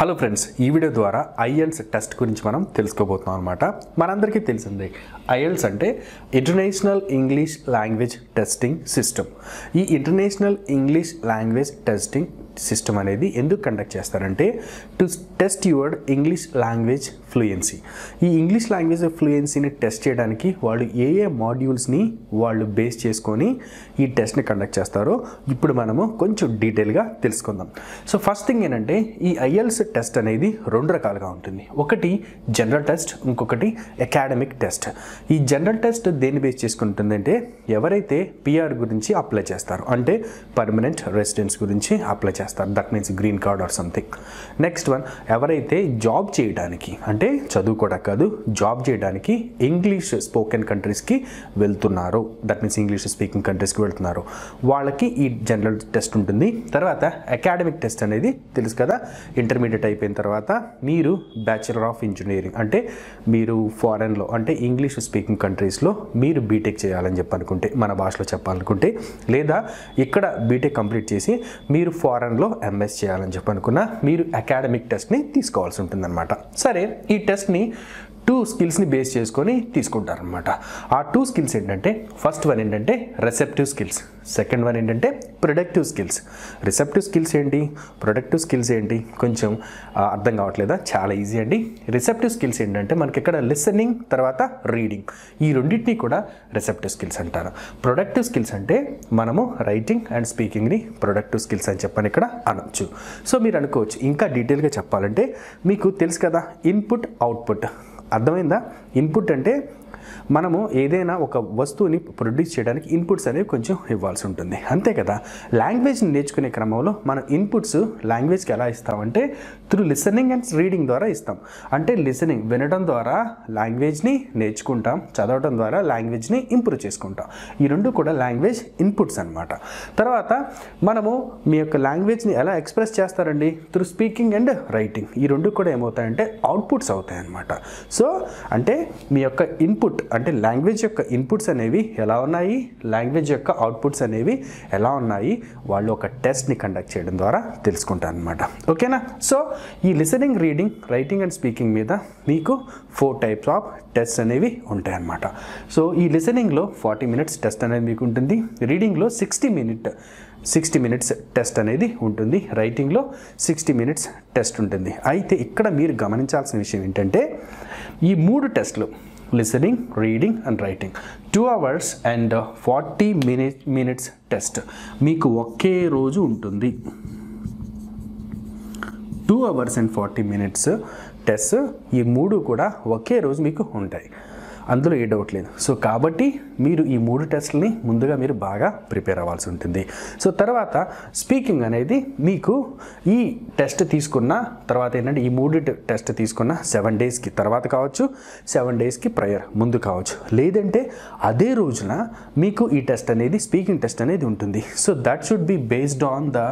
Hello friends, ee video dwara IELTS test gurinchi manam telusukobothunam anamata. Manandariki telisinde IELTS ante International English Language Testing System. Ee International English Language Testing System anedi enduku conduct chestarante to test your English language fluency. Ee English language fluency ni test cheyadaniki vaallu ee modules ni vaallu base cheskoni ee test ni conduct chestaro ippudu manamu konచెం detail ga telusukundam. So first thing enante ee IELTS test అనేది రెండు రకాలుగా ఉంటుంది. ఒకటి general test, ఇంకొకటి academic test. ఈ general test దేని base చేసుకుంటుందంటే ఎవరైతే పిఆర్ గురించి అప్లై చేస్తారు అంటే పర్మనెంట్ రెసిడెన్స్ గురించి అప్లై చేస్తారు, that means green card or something. Next one ఎవరైతే జాబ్ చేయడానికి అంటే చదువుకోవడం కాదు, జాబ్ చేయడానికి ఇంగ్లీష్ స్పోకెన్ కంట్రీస్కి వెళ్తున్నారు, దట్ మీన్స్ ఇంగ్లీష్ స్పీకింగ్ కంట్రీస్కి వెళ్తున్నారు, వాళ్ళకి ఈ జనరల్ టెస్ట్ ఉంటుంది. తర్వాత అకాడమిక్ టెస్ట్ అనేది తెలుసు కదా, ఇంటర్మీడియట్ అయిపోయిన తర్వాత మీరు బ్యాచిలర్ ఆఫ్ ఇంజనీరింగ్ అంటే మీరు ఫారెన్లో అంటే ఇంగ్లీష్ స్పీకింగ్ కంట్రీస్లో మీరు బీటెక్ చేయాలని చెప్పనుకుంటే, మన భాషలో చెప్పాలనుకుంటే, లేదా ఇక్కడ బీటెక్ కంప్లీట్ చేసి మీరు ఫారెన్లో ఎంఎస్ చేయాలని చెప్పనుకున్నా మీరు అకాడమిక్ టెస్ట్ని తీసుకోవాల్సి ఉంటుందన్నమాట. సరే, ఈ టెస్ట్ని టూ స్కిల్స్ని బేస్ చేసుకొని తీసుకుంటారనమాట. ఆ టూ స్కిల్స్ ఏంటంటే ఫస్ట్ వన్ ఏంటంటే రిసెప్టివ్ స్కిల్స్, సెకండ్ వన్ ఏంటంటే ప్రొడక్టివ్ స్కిల్స్. రిసెప్టివ్ స్కిల్స్ ఏంటి, ప్రొడక్టివ్ స్కిల్స్ ఏంటి, కొంచెం అర్థం కావట్లేదా? చాలా ఈజీ అండి. రిసెప్టివ్ స్కిల్స్ ఏంటంటే మనకి ఇక్కడ లిసనింగ్ తర్వాత రీడింగ్, ఈ రెండింటినీ కూడా రిసెప్టివ్ స్కిల్స్ అంటారు. ప్రొడక్టివ్ స్కిల్స్ అంటే మనము రైటింగ్ అండ్ స్పీకింగ్ని ప్రొడక్టివ్ స్కిల్స్ అని చెప్పని ఇక్కడ అనొచ్చు. సో మీరు అనుకోవచ్చు, ఇంకా డీటెయిల్గా చెప్పాలంటే మీకు తెలుసు కదా ఇన్పుట్ అవుట్పుట్, అర్థమైందా? ఇన్పుట్ అంటే మనము ఏదైనా ఒక వస్తువుని ప్రొడ్యూస్ చేయడానికి ఇన్పుట్స్ అనేవి కొంచెం ఇవ్వాల్సి ఉంటుంది, అంతే కదా? లాంగ్వేజ్ని నేర్చుకునే క్రమంలో మనం ఇన్పుట్స్ లాంగ్వేజ్కి ఎలా ఇస్తామంటే త్రూ లిసనింగ్ అండ్ రీడింగ్ ద్వారా ఇస్తాం. అంటే లిసనింగ్ వినడం ద్వారా లాంగ్వేజ్ని నేర్చుకుంటాం, చదవడం ద్వారా లాంగ్వేజ్ని ఇంప్రూవ్ చేసుకుంటాం. ఈ రెండు కూడా లాంగ్వేజ్ ఇన్పుట్స్ అనమాట. తర్వాత మనము మీ యొక్క లాంగ్వేజ్ని ఎలా ఎక్స్ప్రెస్ చేస్తారండి, త్రూ స్పీకింగ్ అండ్ రైటింగ్. ఈ రెండు కూడా ఏమవుతాయంటే అవుట్పుట్స్ అవుతాయి అన్నమాట. సో అంటే మీ యొక్క ఇన్పుట్ అంటే లాంగ్వేజ్ యొక్క ఇన్పుట్స్ అనేవి ఎలా ఉన్నాయి, లాంగ్వేజ్ యొక్క అవుట్పుట్స్ అనేవి ఎలా ఉన్నాయి వాళ్ళు ఒక టెస్ట్ని కండక్ట్ చేయడం ద్వారా తెలుసుకుంటారు అనమాట. ఓకేనా? సో ఈ listening, reading, writing and speaking మీద మీకు 4 టైప్స్ ఆఫ్ టెస్ట్ అనేవి ఉంటాయి అన్నమాట. సో ఈ లిసనింగ్లో 40 minutes టెస్ట్ అనేది మీకు ఉంటుంది, రీడింగ్లో 60 minutes టెస్ట్ అనేది ఉంటుంది, రైటింగ్లో 60 minutes టెస్ట్ ఉంటుంది. అయితే ఇక్కడ మీరు గమనించాల్సిన విషయం ఏంటంటే ఈ 3 టెస్ట్లు listening, reading and writing 2 hours and 40 minutes test మీకు ఒకే రోజు ఉంటుంది. 2 hours and 40 minutes టెస్ట్ ఈ 3 కూడా ఒకే రోజు మీకు ఉంటాయి, అందులో ఏ డౌట్ లేదు. సో కాబట్టి మీరు ఈ 3 టెస్ట్లని ముందుగా మీరు బాగా ప్రిపేర్ అవ్వాల్సి ఉంటుంది. సో తర్వాత స్పీకింగ్ అనేది మీకు ఈ టెస్ట్ తీసుకున్న తర్వాత ఏంటంటే ఈ 3 టెస్ట్ తీసుకున్న 7 daysకి తర్వాత కావచ్చు, 7 daysకి ప్రయర్ ముందు కావచ్చు, లేదంటే అదే రోజున మీకు ఈ టెస్ట్ అనేది స్పీకింగ్ టెస్ట్ అనేది ఉంటుంది. So that should be based on the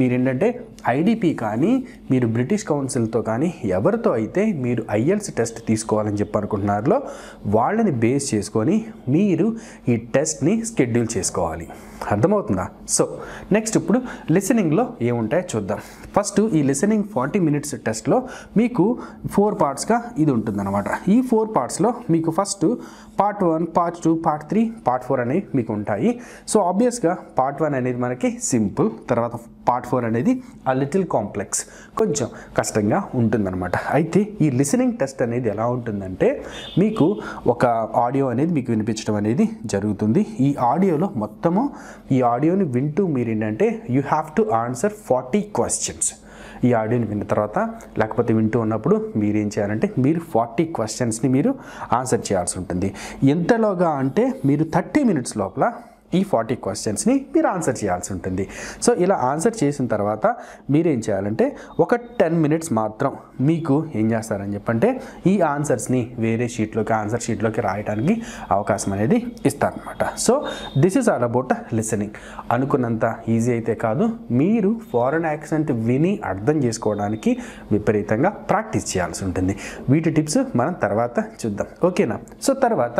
మీరేంటంటే IDP కానీ మీరు బ్రిటిష్ కౌన్సిల్తో కానీ ఎవరితో అయితే మీరు IELTS టెస్ట్ తీసుకోవాలని చెప్పనుకుంటున్నారో వాళ్ళని బేస్ చేసుకొని మీరు ఈ టెస్ట్ని షెడ్యూల్ చేసుకోవాలి, అర్థమవుతుందా? సో నెక్స్ట్ ఇప్పుడు లిసనింగ్లో ఏముంటాయో చూద్దాం. ఫస్ట్ ఈ లిసనింగ్ 40 minutes టెస్ట్లో మీకు 4 partsగా ఇది ఉంటుందన్నమాట. ఈ 4 partsలో మీకు first Part 1, Part 2, Part 3, Part 4 అనేవి మీకు ఉంటాయి. సో ఆబ్వియస్గా Part 1 అనేది మనకి సింపుల్, తర్వాత Part 4 అనేది అ లిటిల్ కాంప్లెక్స్, కొంచెం కష్టంగా ఉంటుందన్నమాట. అయితే ఈ లిసనింగ్ టెస్ట్ అనేది ఎలా ఉంటుందంటే మీకు ఒక ఆడియో అనేది మీకు వినిపించడం అనేది జరుగుతుంది. ఈ ఆడియోలో మొత్తము ఈ ఆడియోని వింటూ మీరు ఏంటంటే you have to answer 40 questions. ఈ ఆడియోని విన్న తర్వాత లేకపోతే వింటూ ఉన్నప్పుడు మీరు ఏం చేయాలంటే మీరు 40 questions మీరు ఆన్సర్ చేయాల్సి ఉంటుంది. ఎంతలోగా అంటే మీరు 30 minutes లోపల ఈ 40 questions మీరు ఆన్సర్ చేయాల్సి ఉంటుంది. సో ఇలా ఆన్సర్ చేసిన తర్వాత మీరేం చేయాలంటే ఒక 10 minutes మాత్రం మీకు ఏం చేస్తారని చెప్పంటే ఈ ఆన్సర్స్ని వేరే షీట్లోకి ఆన్సర్ షీట్లోకి రాయడానికి అవకాశం అనేది ఇస్తారనమాట. So this is all about listening. అనుకున్నంత ఈజీ అయితే కాదు, మీరు ఫారెన్ యాక్సెంట్ విని అర్థం చేసుకోవడానికి విపరీతంగా ప్రాక్టీస్ చేయాల్సి ఉంటుంది. వీటి టిప్స్ మనం తర్వాత చూద్దాం, ఓకేనా? సో తర్వాత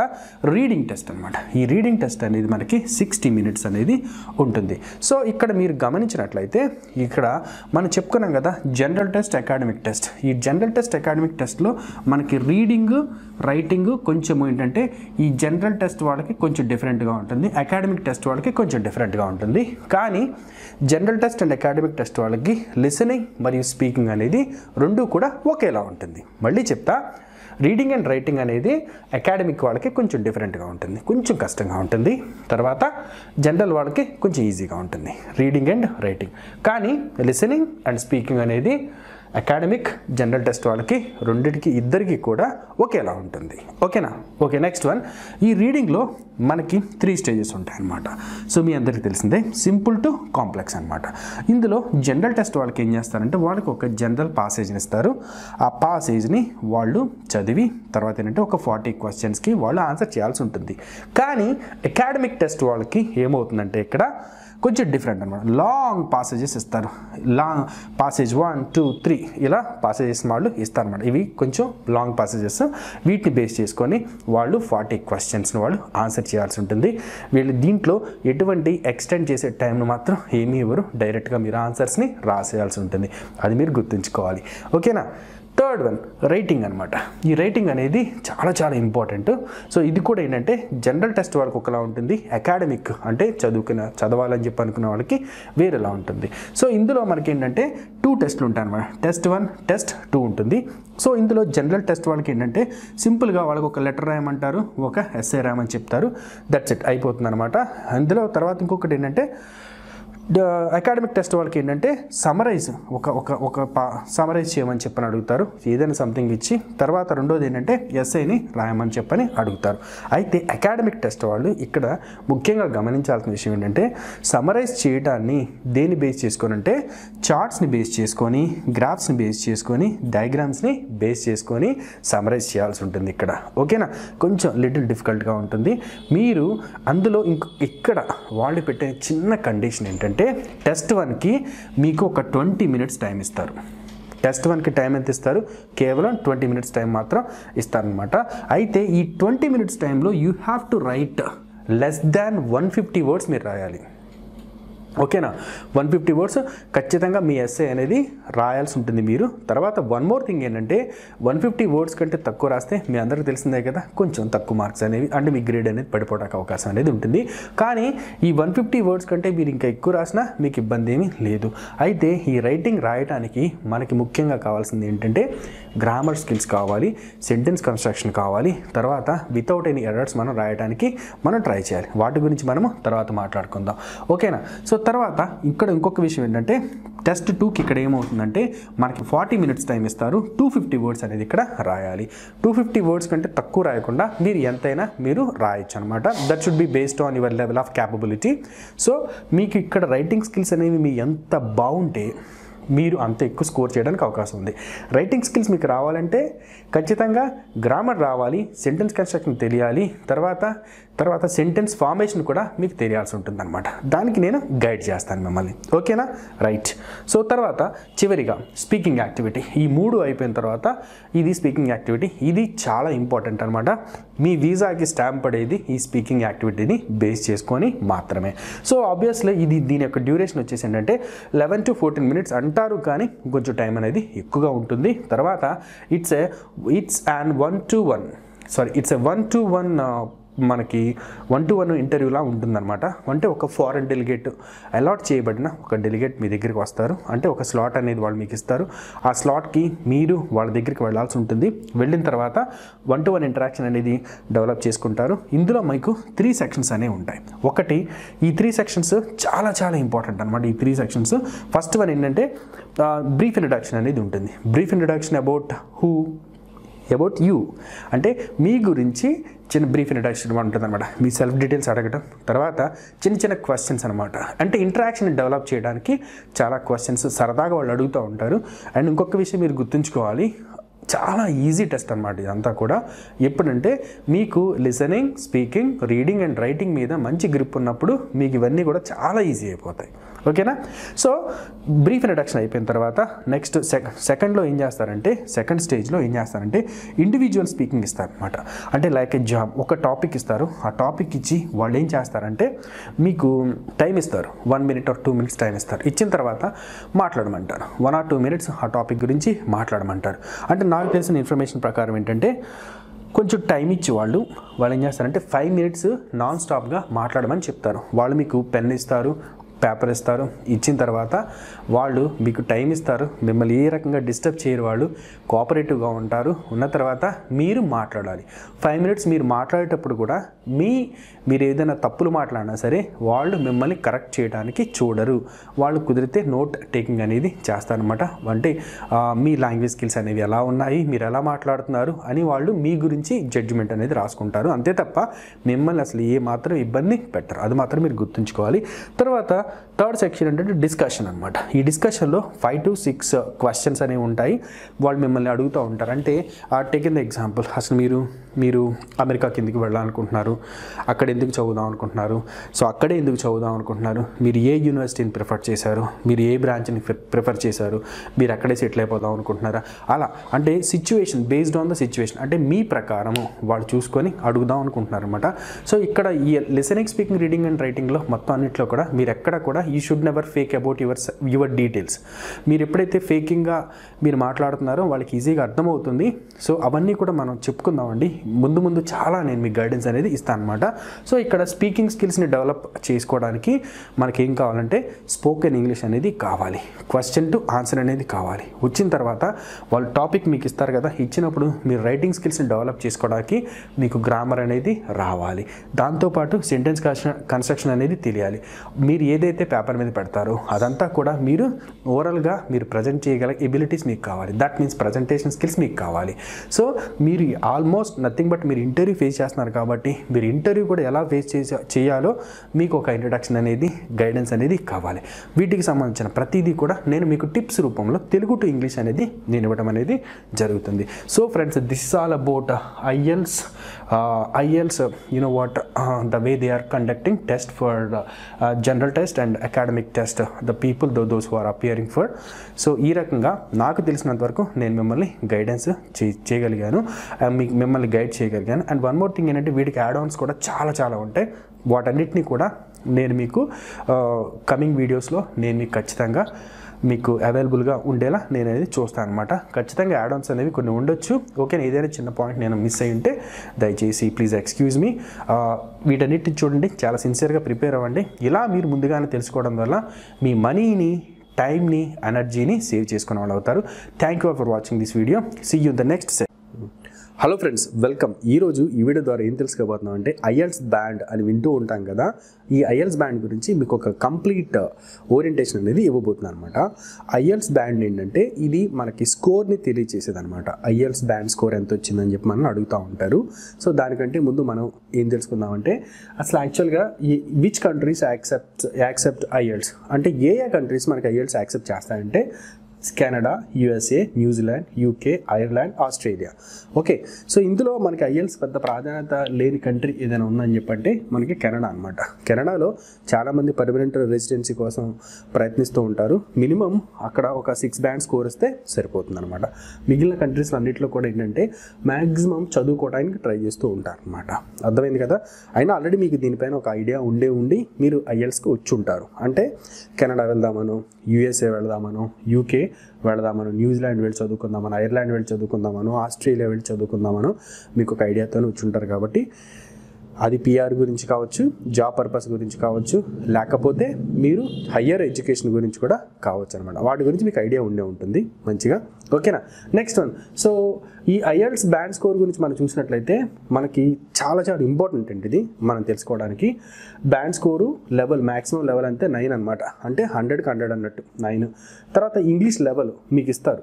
రీడింగ్ టెస్ట్ అనమాట. ఈ రీడింగ్ టెస్ట్ అనేది మనకి 60 minutes అనేది ఉంటుంది. సో ఇక్కడ మీరు గమనించినట్లయితే ఇక్కడ మనం చెప్పుకున్నాం కదా జనరల్ టెస్ట్, అకాడమిక్ టెస్ట్. ఈ జనరల్ టెస్ట్, అకాడమిక్ టెస్ట్లో మనకి రీడింగ్, రైటింగ్ కొంచెం ఏంటంటే ఈ జనరల్ టెస్ట్ వాళ్ళకి కొంచెం డిఫరెంట్గా ఉంటుంది, అకాడమిక్ టెస్ట్ వాళ్ళకి కొంచెం డిఫరెంట్గా ఉంటుంది. కానీ general test and academic test వాళ్ళకి లిసనింగ్ మరియు స్పీకింగ్ అనేది రెండు కూడా ఒకేలా ఉంటుంది. మళ్ళీ చెప్తా, రీడింగ్ అండ్ రైటింగ్ అనేది అకాడమిక్ వాళ్ళకి కొంచెం డిఫరెంట్గా ఉంటుంది, కొంచెం కష్టంగా ఉంటుంది. తర్వాత జనరల్ వాళ్ళకి కొంచెం ఈజీగా ఉంటుంది రీడింగ్ అండ్ రైటింగ్. కానీ లిసనింగ్ అండ్ స్పీకింగ్ అనేది అకాడమిక్, జనరల్ టెస్ట్ వాళ్ళకి రెండింటికి ఇద్దరికి కూడా ఒకేలా ఉంటుంది. ఓకేనా? Okay, next one. ఈ రీడింగ్లో మనకి 3 స్టేజెస్ ఉంటాయన్నమాట. సో మీ అందరికీ తెలిసిందే, సింపుల్ టు కాంప్లెక్స్ అనమాట. ఇందులో జనరల్ టెస్ట్ వాళ్ళకి ఏం చేస్తారంటే వాళ్ళకి ఒక జనరల్ పాసేజ్ని ఇస్తారు. ఆ పాసేజ్ని వాళ్ళు చదివి తర్వాత ఏంటంటే ఒక 40 క్వశ్చన్స్కి వాళ్ళు ఆన్సర్ చేయాల్సి ఉంటుంది. కానీ అకాడమిక్ టెస్ట్ వాళ్ళకి ఏమవుతుందంటే ఇక్కడ కొంచెం డిఫరెంట్ అనమాట. లాంగ్ పాసేజెస్ ఇస్తారు. లాంగ్ పాసేజ్ 1, 2, 3 ఇలా పాసేజెస్ వాళ్ళు ఇస్తారన్నమాట. ఇవి కొంచెం లాంగ్ పాసేజెస్. వీటిని బేస్ చేసుకొని వాళ్ళు 40 క్వశ్చన్స్ని వాళ్ళు ఆన్సర్ చేయాల్సి ఉంటుంది. వీళ్ళు దీంట్లో ఎటువంటి ఎక్స్టెండ్ చేసే టైంను మాత్రం ఏమీ ఇవ్వరు, డైరెక్ట్గా మీరు ఆన్సర్స్ని రాసేయాల్సి ఉంటుంది. అది మీరు గుర్తుంచుకోవాలి. ఓకేనా? థర్డ్ వన్ రైటింగ్ అనమాట. ఈ రైటింగ్ అనేది చాలా చాలా ఇంపార్టెంట్. సో ఇది కూడా ఏంటంటే జనరల్ టెస్ట్ వాళ్ళకి ఒకలా ఉంటుంది, అకాడమిక్ అంటే చదవాలని చెప్పి అనుకున్న వాళ్ళకి వేరేలా ఉంటుంది. సో ఇందులో మనకి ఏంటంటే 2 టెస్ట్లు ఉంటాయి అనమాట. టెస్ట్ 1, టెస్ట్ 2 ఉంటుంది. సో ఇందులో జనరల్ టెస్ట్ వాళ్ళకి ఏంటంటే సింపుల్గా వాళ్ళకి ఒక లెటర్ రాయమంటారు, ఒక ఎస్ఏ రాయమని చెప్తారు, దట్స్ ఇట్, అయిపోతుంది అనమాట. అందులో తర్వాత ఇంకొకటి ఏంటంటే అకాడమిక్ టెస్ట్ వాళ్ళకి ఏంటంటే సమరైజ్, సమరైజ్ చేయమని చెప్పని అడుగుతారు, ఏదైనా సంథింగ్ ఇచ్చి. తర్వాత రెండోది ఏంటంటే ఎస్ఐని రాయమని చెప్పని అడుగుతారు. అయితే అకాడమిక్ టెస్ట్ వాళ్ళు ఇక్కడ ముఖ్యంగా గమనించాల్సిన విషయం ఏంటంటే సమరైజ్ చేయడాన్ని దేన్ని బేస్ చేసుకొని అంటే చార్ట్స్ని బేస్ చేసుకొని, గ్రాఫ్స్ని బేస్ చేసుకొని, డయాగ్రామ్స్ని బేస్ చేసుకొని సమరైజ్ చేయాల్సి ఉంటుంది ఇక్కడ. ఓకేనా? కొంచెం లిటిల్ డిఫికల్ట్గా ఉంటుంది. మీరు అందులో ఇక్కడ వాళ్ళు పెట్టే చిన్న కండిషన్ ఏంటంటే టెస్ట్ 1కి మీకు ఒక 20 మినిట్స్ టైం ఇస్తారు. టెస్ట్ 1కి టైం ఎంత ఇస్తారు? కేవలం 20 మినిట్స్ టైం మాత్రం ఇస్తారనమాట. అయితే ఈ 20 మినిట్స్ టైంలో you have to write less than 150 words మీరు రాయాలి. ఓకేనా? 150 వర్డ్స్ ఖచ్చితంగా మీ ఎస్ఏ అనేది రాయాల్సి ఉంటుంది మీరు. తర్వాత వన్ మోర్ థింగ్ ఏంటంటే 150 వర్డ్స్ కంటే తక్కువ రాస్తే మీ అందరికీ తెలిసిందే కదా, కొంచెం తక్కువ మార్క్స్ అనేవి అంటే మీ గ్రేడ్ అనేది పడిపోవడానికి అవకాశం అనేది ఉంటుంది. కానీ ఈ 150 వర్డ్స్ కంటే మీరు ఇంకా ఎక్కువ రాసినా మీకు ఇబ్బంది ఏమీ లేదు. అయితే ఈ రైటింగ్ రాయడానికి మనకి ముఖ్యంగా కావాల్సింది ఏంటంటే గ్రామర్ స్కిల్స్ కావాలి, సెంటెన్స్ కన్స్ట్రక్షన్ కావాలి. తర్వాత వితౌట్ ఎనీ ఎర్రర్స్ మనం రాయడానికి మనం ట్రై చేయాలి. వాటి గురించి మనము తర్వాత మాట్లాడుకుందాం. ఓకేనా? సో తర్వాత ఇక్కడ ఇంకొక విషయం ఏంటంటే టెస్ట్ 2కి ఇక్కడ ఏమవుతుందంటే మనకి 40 మినిట్స్ టైం ఇస్తారు. 250 వర్డ్స్ అనేది ఇక్కడ రాయాలి. 250 వర్డ్స్ కంటే తక్కువ రాయకుండా మీరు ఎంతైనా మీరు రాయొచ్చు అనమాట. That should be based on your level of capability. So మీకు ఇక్కడ రైటింగ్ స్కిల్స్ అనేవి మీ ఎంత బాగుంటే మీరు అంత ఎక్కువ స్కోర్ చేయడానికి అవకాశం ఉంది. రైటింగ్ స్కిల్స్ మీకు రావాలంటే ఖచ్చితంగా గ్రామర్ రావాలి, సెంటెన్స్ కన్స్ట్రక్షన్ తెలియాలి, తర్వాత సెంటెన్స్ ఫార్మేషన్ కూడా మీకు తెలియాల్సి ఉంటుంది అనమాట. దానికి నేను గైడ్ చేస్తాను మిమ్మల్ని. ఓకేనా? రైట్. సో తర్వాత చివరిగా స్పీకింగ్ యాక్టివిటీ. ఈ 3 అయిపోయిన తర్వాత ఇది స్పీకింగ్ యాక్టివిటీ. ఇది చాలా ఇంపార్టెంట్ అనమాట. మీ వీసాకి స్టాంప్ పడేది ఈ స్పీకింగ్ యాక్టివిటీని బేస్ చేసుకొని మాత్రమే. సో ఆబ్వియస్లీ దీని యొక్క డ్యూరేషన్ వచ్చేసి ఏంటంటే 11 to 14 మినిట్స్ అంటారు, కానీ కొంచెం టైం అనేది ఎక్కువగా ఉంటుంది. తర్వాత ఇట్స్ ఏ 1 to 1 మనకి 1 to 1 ఇంటర్వ్యూలా ఉంటుందన్నమాట. అంటే ఒక ఫారెన్ డెలిగేట్ అలాట్ చేయబడిన ఒక డెలిగేట్ మీ దగ్గరికి వస్తారు. అంటే ఒక స్లాట్ అనేది వాళ్ళు మీకు ఇస్తారు. ఆ స్లాట్కి మీరు వాళ్ళ దగ్గరికి వెళ్ళాల్సి ఉంటుంది. వెళ్ళిన తర్వాత 1 to 1 ఇంటరాక్షన్ అనేది డెవలప్ చేసుకుంటారు. ఇందులో మీకు 3 సెక్షన్స్ అనేవి ఉంటాయి. ఒకటి, ఈ 3 సెక్షన్స్ చాలా చాలా ఇంపార్టెంట్ అనమాట. ఈ 3 సెక్షన్స్ ఫస్ట్ వన్ ఏంటంటే బ్రీఫ్ ఇంట్రడక్షన్ అనేది ఉంటుంది. బ్రీఫ్ ఇంట్రడక్షన్ అబౌట్ యూ అంటే మీ గురించి చిన్న బ్రీఫ్ ఇంట్రడక్షన్ ఉంటుంది అనమాట. మీ సెల్ఫ్ డీటెయిల్స్ అడగటం, తర్వాత చిన్న చిన్న క్వశ్చన్స్ అనమాట. అంటే ఇంటరాక్షన్ డెవలప్ చేయడానికి చాలా క్వశ్చన్స్ సరదాగా వాళ్ళు అడుగుతూ ఉంటారు. అండ్ ఇంకొక విషయం మీరు గుర్తుంచుకోవాలి, చాలా ఈజీ టెస్ట్ అనమాట ఇదంతా కూడా. ఎప్పుడంటే మీకు listening, speaking, reading and writing మీద మంచి గ్రిప్ ఉన్నప్పుడు మీకు ఇవన్నీ కూడా చాలా ఈజీ అయిపోతాయి. Okay na? So brief introduction ayipoyina tarvata next second lo em chestarante second stage lo em chestarante individual speaking istarannamata ante like a job oka topic istaru aa topic ichi vallu em chestarante meeku time istaru 1 minute or 2 minutes time istaru ichin tarvata maatladamantaaru 1 or 2 minutes aa topic gurinchi maatladamantaaru ante naaku telisina information prakaram entante కొంచెం time ఇచ్చి వాళ్ళు ఏం చేస్తారంటే 5 నిమిషస్ non stop గా మాట్లాడమని చెప్తారు. వాళ్ళు మీకు పెన్ ఇస్తారు, పేపర్ ఇస్తారు. ఇచ్చిన తర్వాత వాళ్ళు మీకు టైం ఇస్తారు. మిమ్మల్ని ఏ రకంగా డిస్టర్బ్ చేయరు, వాళ్ళు కోఆపరేటివ్ గా ఉంటారు. ఉన్న తర్వాత మీరు మాట్లాడాలి. 5 నిమిషస్ మీరు మాట్లాడేటప్పుడు కూడా మీరు ఏదైనా తప్పులు మాట్లాడినా సరే వాళ్ళు మిమ్మల్ని కరెక్ట్ చేయడానికి చూడరు. వాళ్ళు కుదిరితే నోట్ టేకింగ్ అనేది చేస్తారన్నమాట. అంటే మీ లాంగ్వేజ్ స్కిల్స్ అనేవి ఎలా ఉన్నాయి, మీరు ఎలా మాట్లాడుతున్నారు అని వాళ్ళు మీ గురించి జడ్జ్మెంట్ అనేది రాసుకుంటారు. అంతే తప్ప మిమ్మల్ని అసలు ఏ మాత్రం ఇబ్బంది పెట్టరు. అది మాత్రం మీరు గుర్తుంచుకోవాలి. తర్వాత థర్డ్ సెక్షన్ అంటే డిస్కషన్ అన్నమాట. ఈ డిస్కషన్లో 5 to 6 క్వశ్చన్స్ అనేవి ఉంటాయి. వాళ్ళు మిమ్మల్ని అడుగుతూ ఉంటారు. అంటే టేకింగ్ ద ఎగ్జాంపుల్, అసలు మీరు అమెరికాకి ఎందుకు వెళ్ళాలనుకుంటున్నారు, అక్కడ ఎందుకు చదువుదాం అనుకుంటున్నారు, సో అక్కడే ఎందుకు చదువుదాం అనుకుంటున్నారు, మీరు ఏ యూనివర్సిటీని ప్రిఫర్ చేశారు, మీరు ఏ బ్రాంచ్ని ప్రిఫర్ చేశారు, మీరు అక్కడే సెటిల్ అయిపోదాం అనుకుంటున్నారా, అలా అంటే situation based on the situation అంటే మీ ప్రకారము వాళ్ళు చూసుకొని అడుగుదాం అనుకుంటున్నారు అనమాట. సో ఇక్కడ ఈ లిసనింగ్, స్పీకింగ్, రీడింగ్ అండ్ రైటింగ్లో మొత్తం అన్నింటిలో కూడా మీరు ఎక్కడ కూడా you should never fake about your details. మీరు ఎప్పుడైతే ఫేకింగ్గా మీరు మాట్లాడుతున్నారో వాళ్ళకి ఈజీగా అర్థమవుతుంది. సో అవన్నీ కూడా మనం చెప్పుకుందామండి. ముందు చాలా నేను మీకు గైడెన్స్ అనేది ఇస్తాను అనమాట. సో ఇక్కడ స్పీకింగ్ స్కిల్స్ని డెవలప్ చేసుకోవడానికి మనకేం కావాలంటే స్పోకెన్ ఇంగ్లీష్ అనేది కావాలి, క్వశ్చన్ టు ఆన్సర్ అనేది కావాలి. వచ్చిన తర్వాత వాళ్ళు టాపిక్ మీకు ఇస్తారు కదా, ఇచ్చినప్పుడు మీరు రైటింగ్ స్కిల్స్ని డెవలప్ చేసుకోవడానికి మీకు గ్రామర్ అనేది రావాలి, దాంతోపాటు సెంటెన్స్ కన్స్ట్రక్షన్ అనేది తెలియాలి. మీరు ఏదైతే పేపర్ మీద పెడతారో అదంతా కూడా మీరు ఓవరాల్గా మీరు ప్రజెంట్ చేయగల ఎబిలిటీస్ మీకు కావాలి. దట్ మీన్స్ ప్రజెంటేషన్ స్కిల్స్ మీకు కావాలి. సో మీరు ఆల్మోస్ట్ నథింగ్ బట్ మీరు ఇంటర్వ్యూ ఫేస్ చేస్తున్నారు కాబట్టి మీరు ఇంటర్వ్యూ కూడా ఎలా ఫేస్ చేయాలో మీకు ఒక ఇంట్రడక్షన్ అనేది, గైడెన్స్ అనేది కావాలి. వీటికి సంబంధించిన ప్రతిదీ కూడా నేను మీకు టిప్స్ రూపంలో తెలుగు టు ఇంగ్లీష్ అనేది నేను ఇవ్వడం అనేది జరుగుతుంది. So friends, this is all about IELTS, you know what, the way they are conducting test for general test and academic test, the people, those who are appearing for. So ఈ రకంగా నాకు తెలిసినంత వరకు నేను మిమ్మల్ని గైడెన్స్ చేయగలిగాను, మిమ్మల్ని guide చేయగలిగాను. అండ్ వన్ మోర్ థింగ్ ఏంటంటే వీటికి యాడ్ ఆన్స్ కూడా చాలా ఉంటాయి. వాటన్నిటిని కూడా నేను మీకు కమింగ్ వీడియోస్లో నేను మీకు ఖచ్చితంగా మీకు అవైలబుల్గా ఉండేలా నేను అనేది చూస్తాను అనమాట. ఖచ్చితంగా యాడ్ఆన్స్ అనేవి కొన్ని ఉండొచ్చు. ఓకే, ఏదైనా చిన్న పాయింట్ నేను మిస్ అయ్యి ఉంటే దయచేసి ప్లీజ్ ఎక్స్క్యూజ్ మీ. వీటన్నిటిని చూడండి, చాలా సిన్సియర్గా ప్రిపేర్ అవ్వండి. ఇలా మీరు ముందుగానే తెలుసుకోవడం వల్ల మీ మనీని, టైంని, ఎనర్జీని సేవ్ చేసుకునే వాళ్ళు అవుతారు. Thank you for watching this video. See you the next set. Hello friends, welcome. ఈరోజు ఈ వీడియో ద్వారా ఏం తెలుసుకోబోతున్నాం అంటే IELTS బ్యాండ్ అని వింటూ ఉంటాం కదా, ఈ IELTS బ్యాండ్ గురించి మీకు ఒక కంప్లీట్ ఓరియంటేషన్ అనేది ఇవ్వబోతున్నాను అనమాట. IELTS బ్యాండ్ ఏంటంటే ఇది మనకి స్కోర్ని తెలియజేసేది అనమాట. IELTS బ్యాండ్ స్కోర్ ఎంత వచ్చిందని చెప్పి మనం అడుగుతూ ఉంటారు. సో దానికంటే ముందు మనం ఏం తెలుసుకుందామంటే అసలు యాక్చువల్గా విచ్ కంట్రీస్ యాక్సెప్ట్ IELTS అంటే ఏ కంట్రీస్ మనకి IELTS యాక్సెప్ట్ చేస్తాయంటే Canada, USA, New Zealand, UK, Ireland, Australia. Okay, so ఇందులో మనకి IELTS పెద్ద ప్రాధాన్యత లేని కంట్రీ ఏదైనా ఉందని చెప్పంటే మనకి కెనడా అనమాట. కెనడాలో చాలామంది పర్మనెంట్ రెసిడెన్సీ కోసం ప్రయత్నిస్తూ ఉంటారు. మినిమం అక్కడ ఒక 6 బ్యాండ్ స్కోర్ వస్తే సరిపోతుంది అనమాట. మిగిలిన కంట్రీస్ అన్నింటిలో కూడా ఏంటంటే మ్యాక్సిమం చదువుకోవడానికి ట్రై చేస్తూ ఉంటారు అనమాట. అర్థమైంది కదా? అయినా ఆల్రెడీ మీకు దీనిపైన ఒక ఐడియా ఉండి మీరు IELTSకి వచ్చి ఉంటారు. అంటే కెనడా వెళ్దామను, USA వెళ్దామను, UK వెళదామను, న్యూజిలాండ్ వెళ్ళి చదువుకుందామను, ఐర్లాండ్ వెళ్ళి చదువుకుందామను, ఆస్ట్రేలియా వెళ్ళి చదువుకుందామను మీకు ఒక ఐడియాతో వచ్చుంటారు. కాబట్టి అది PR గురించి కావచ్చు, జాబ్ పర్పస్ గురించి కావచ్చు, లేకపోతే మీరు హయ్యర్ ఎడ్యుకేషన్ గురించి కూడా కావచ్చు అనమాట. వాటి గురించి మీకు ఐడియా ఉండే ఉంటుంది మంచిగా. ఓకేనా? Next one. సో ఈ IELTS బ్యాండ్ స్కోర్ గురించి మనం చూసినట్లయితే మనకి చాలా ఇంపార్టెంట్ అండి ఇది మనం తెలుసుకోవడానికి. Band score level, maximum level అంతే 9 అనమాట. అంటే 100కి 100 అన్నట్టు 9. తర్వాత ఇంగ్లీష్ లెవెల్ మీకు ఇస్తారు.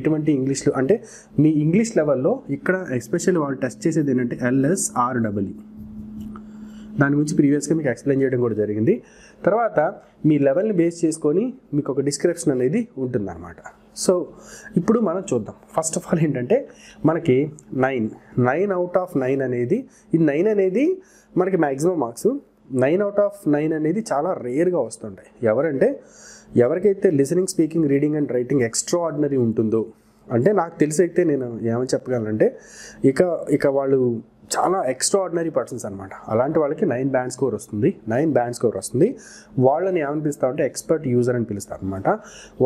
ఎటువంటి ఇంగ్లీష్లో అంటే మీ ఇంగ్లీష్ లెవెల్లో ఇక్కడ ఎస్పెషల్లీ వాళ్ళు టెస్ట్ చేసేది ఏంటంటే LSRW. దాని గురించి ప్రీవియస్గా మీకు ఎక్స్ప్లెయిన్ చేయడం కూడా జరిగింది. తర్వాత మీ లెవెల్ని బేస్ చేసుకొని మీకు ఒక డిస్క్రిప్షన్ అనేది ఉంటుందన్నమాట. సో ఇప్పుడు మనం చూద్దాం. ఫస్ట్ ఆఫ్ ఆల్ ఏంటంటే మనకి 9 అవుట్ ఆఫ్ 9 అనేది, ఈ 9 అనేది మనకి మ్యాక్సిమం మార్క్స్. 9 out of 9 అనేది చాలా రేర్గా వస్తుంటాయి. ఎవరంటే ఎవరికైతే listening, speaking, reading and writing extraordinary ఉంటుందో, అంటే నాకు తెలిసి అయితే నేను ఏమని చెప్పగలనంటే ఇక వాళ్ళు చాలా ఎక్స్ట్రా ఆర్డినరీ పర్సన్స్ అనమాట. అలాంటి వాళ్ళకి 9 band score వస్తుంది. వాళ్ళని ఏమనిపిస్తామంటే ఎక్స్పర్ట్ యూజర్ అని పిలుస్తారు అనమాట.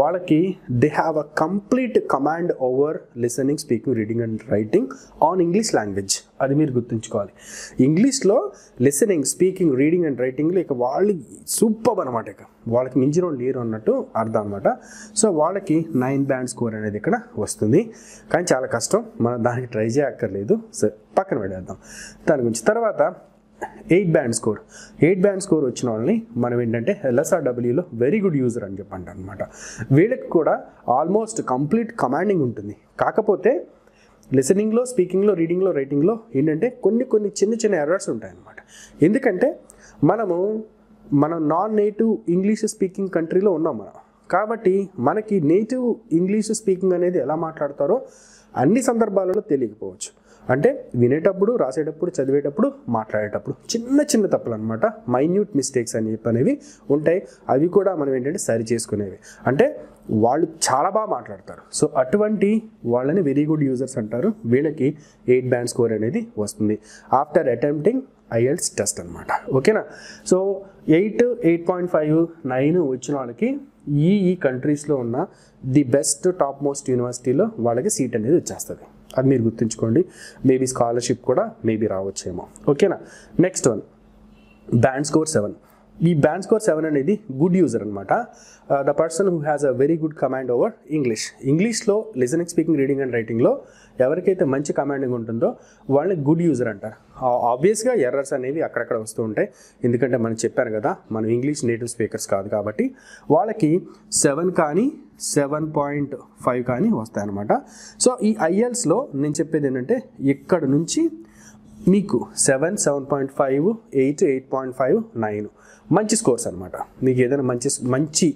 వాళ్ళకి they have a complete command over listening, speaking, reading and writing on English language. అది మీరు గుర్తుంచుకోవాలి. ఇంగ్లీష్లో లిసనింగ్, స్పీకింగ్, రీడింగ్ అండ్ రైటింగ్లో ఇక వాళ్ళు సూపర్ అనమాట. ఇక వాళ్ళకి మించిన వాళ్ళు లేరు అన్నట్టు అర్థం అనమాట. సో వాళ్ళకి 9 band score అనేది ఇక్కడ వస్తుంది. కానీ చాలా కష్టం, మనం దానికి ట్రై చేయక్కర్లేదు. సో పక్కన పెట్టేద్దాం దాని గురించి. తర్వాత 8 band score వచ్చిన వాళ్ళని మనం ఏంటంటే LSRWలో వెరీ గుడ్ యూజర్ అని చెప్పి అంటారు అనమాట. వీళ్ళకి కూడా ఆల్మోస్ట్ కంప్లీట్ కమాండింగ్ ఉంటుంది. కాకపోతే లిసనింగ్లో, స్పీకింగ్లో, రీడింగ్లో, రైటింగ్లో ఏంటంటే కొన్ని చిన్న ఎర్రర్స్ ఉంటాయన్నమాట. ఎందుకంటే మనం నాన్ నేటివ్ ఇంగ్లీష్ స్పీకింగ్ కంట్రీలో ఉన్నాం మనం. కాబట్టి మనకి నేటివ్ ఇంగ్లీష్ స్పీకింగ్ అనేది ఎలా మాట్లాడతారో అన్ని సందర్భాలలో తెలియకపోవచ్చు. అంటే వినేటప్పుడు, రాసేటప్పుడు, చదివేటప్పుడు, మాట్లాడేటప్పుడు చిన్న తప్పులు అనమాట. మైన్యూట్ మిస్టేక్స్ అని చెప్పనేవి ఉంటాయి. అవి కూడా మనం ఏంటంటే సరి చేసుకునేవి. అంటే వాళ్ళు చాలా బాగా మాట్లాడతారు. సో అటువంటి వాళ్ళని వెరీ గుడ్ యూజర్స్ అంటారు. వీళ్ళకి 8 band score అనేది వస్తుంది ఆఫ్టర్ అటెంప్టింగ్ IELTS టెస్ట్ అనమాట. ఓకేనా? సో 8, 8.5, 9 వచ్చిన వాళ్ళకి ఈ కంట్రీస్లో ఉన్న ది బెస్ట్, టాప్ మోస్ట్ యూనివర్సిటీలో వాళ్ళకి సీట్ అనేది వచ్చేస్తుంది. అది మీరు గుర్తుంచుకోండి. మేబీ స్కాలర్షిప్ కూడా మేబీ రావచ్చేమో. ఓకేనా? Next one, band score 7. ఈ band score 7 అనేది గుడ్ యూజర్ అనమాట. The person who has a very good command over ఇంగ్లీష్లో లిజనింగ్, స్పీకింగ్, రీడింగ్ అండ్ రైటింగ్లో ఎవరికైతే మంచి కమాండింగ్ ఉంటుందో వాళ్ళని గుడ్ యూజర్ అంటారు. ఆబ్వియస్గా ఎర్రర్స్ అనేవి అక్కడక్కడ వస్తూ ఉంటాయి. ఎందుకంటే మనం చెప్పాను కదా, మనం ఇంగ్లీష్ నేటివ్ స్పీకర్స్ కాదు కాబట్టి వాళ్ళకి 7 కానీ 7.5 కానీ వస్తాయన్నమాట. సో ఈ IELTSలో నేను చెప్పేది ఏంటంటే ఇక్కడ నుంచి మీకు 7, 7.5, 8, 8.5, 9 మంచి స్కోర్స్ అనమాట. మీకు ఏదైనా మంచి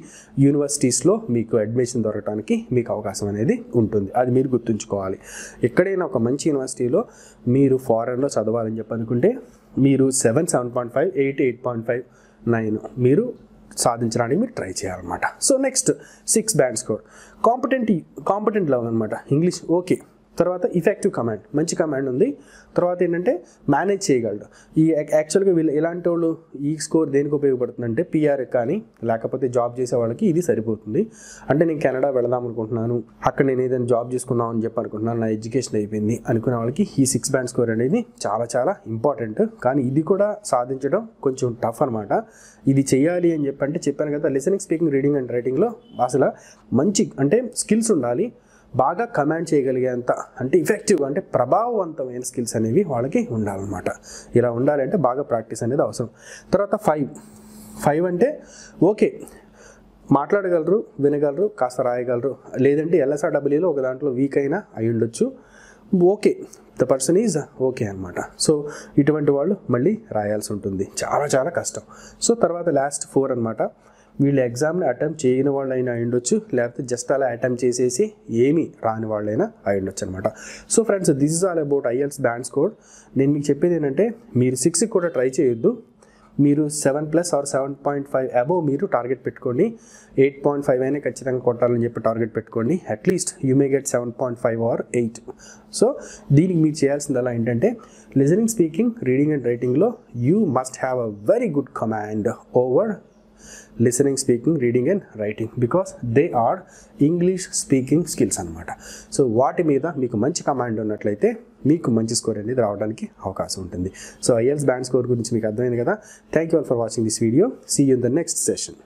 యూనివర్సిటీస్లో మీకు అడ్మిషన్ దొరకడానికి మీకు అవకాశం అనేది ఉంటుంది. అది మీరు గుర్తుంచుకోవాలి. ఎక్కడైనా ఒక మంచి యూనివర్సిటీలో మీరు ఫారెన్లో చదవాలని చెప్పి అనుకుంటే మీరు 7, 7.5, 8, 8.5, 9 మీరు సాధించడానికి మీరు ట్రై చేయాలన్నమాట. So next 6 band score. Competent level అనమాట. English okay. తర్వాత ఎఫెక్టివ్ కమాండ్, మంచి కమాండ్ ఉంది. తర్వాత ఏంటంటే మేనేజ్ చేయగలడు. ఈ యాక్చువల్గా వీళ్ళు ఇలాంటి వాళ్ళు ఈ స్కోర్ దేనికి ఉపయోగపడుతుందంటే PR కానీ లేకపోతే జాబ్ చేసే వాళ్ళకి ఇది సరిపోతుంది. అంటే నేను కెనడా వెళదాం అనుకుంటున్నాను, అక్కడ నేను ఏదైనా జాబ్ చేసుకుందాం అని చెప్పి అనుకుంటున్నాను, నా ఎడ్యుకేషన్ అయిపోయింది అనుకునే వాళ్ళకి ఈ 6 band score అనేది చాలా ఇంపార్టెంట్. కానీ ఇది కూడా సాధించడం కొంచెం టఫ్ అనమాట. ఇది చేయాలి అని చెప్పంటే చెప్పాను కదా, లిసనింగ్, స్పీకింగ్, రీడింగ్ అండ్ రైటింగ్లో అసలు మంచి అంటే స్కిల్స్ ఉండాలి. బాగా కమాండ్ చేయగలిగేంత అంటే ఎఫెక్టివ్ అంటే ప్రభావవంతమైన స్కిల్స్ అనేవి వాళ్ళకి ఉండాలన్నమాట. ఇలా ఉండాలంటే బాగా ప్రాక్టీస్ అనేది అవసరం. తర్వాత 5 అంటే ఓకే, మాట్లాడగలరు, వినగలరు, కాస్త రాయగలరు, లేదంటే LSRWలో ఒక దాంట్లో వీక్ అయినా అయి ఉండొచ్చు. Okay, the person is okay అనమాట. సో ఇటువంటి వాళ్ళు మళ్ళీ రాయాల్సి ఉంటుంది, చాలా కష్టం. సో తర్వాత లాస్ట్ 4 అనమాట. వీళ్ళు ఎగ్జామ్ని అటెంప్ట్ చేయని వాళ్ళైనా అయ్యుండొచ్చు, లేకపోతే జస్ట్ అలా అటెంప్ట్ చేసేసి ఏమీ రాని వాళ్ళైనా అయ్యుండొచ్చు అనమాట. So friends, this is all about IELTS band score. నేను మీకు చెప్పేది ఏంటంటే మీరు 6కి కూడా ట్రై చేయొద్దు. మీరు 7+ or 7.5 అబోవ్ మీరు టార్గెట్ పెట్టుకోండి. 8.5 అయినా ఖచ్చితంగా కొట్టాలని చెప్పి టార్గెట్ పెట్టుకోండి. At least you may get 7.5 or 8. So దీనికి మీరు చేయాల్సిందలా ఏంటంటే లిజనింగ్, స్పీకింగ్, రీడింగ్ అండ్ రైటింగ్లో you must have a very good command over listening, speaking, reading and writing, because they are English speaking skills అనమాట. సో వాటి మీద మీకు మంచి కమాండ్ ఉన్నట్లయితే మీకు మంచి స్కోర్ అనేది రావడానికి అవకాశం ఉంటుంది. సో IELTS band score గురించి మీకు అర్థమైంది కదా. Thank you all for watching this video. See you in the next session.